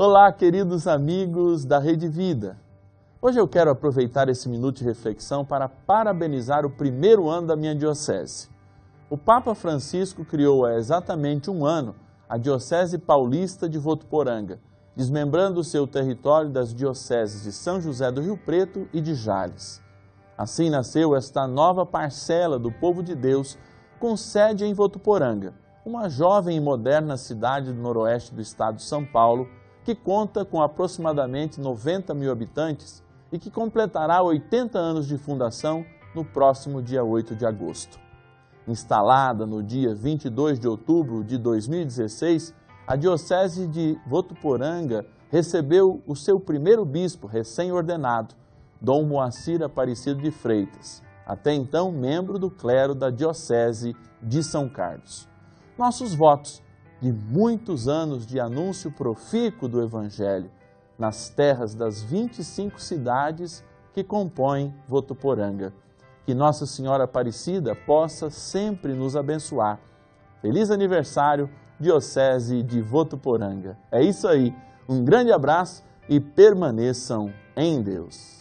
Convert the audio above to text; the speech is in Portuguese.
Olá, queridos amigos da Rede Vida. Hoje eu quero aproveitar esse minuto de reflexão para parabenizar o primeiro ano da minha diocese. O Papa Francisco criou há exatamente um ano a Diocese Paulista de Votuporanga, desmembrando o seu território das dioceses de São José do Rio Preto e de Jales. Assim nasceu esta nova parcela do povo de Deus, com sede em Votuporanga, uma jovem e moderna cidade do noroeste do estado de São Paulo, que conta com aproximadamente 90 mil habitantes e que completará 80 anos de fundação no próximo dia 8 de agosto. Instalada no dia 22 de outubro de 2016, a Diocese de Votuporanga recebeu o seu primeiro bispo recém-ordenado, Dom Moacir Aparecido de Freitas, até então membro do clero da Diocese de São Carlos. Nossos votos de muitos anos de anúncio profícuo do Evangelho nas terras das 25 cidades que compõem Votuporanga. Que Nossa Senhora Aparecida possa sempre nos abençoar. Feliz aniversário, Diocese de Votuporanga. É isso aí, um grande abraço e permaneçam em Deus.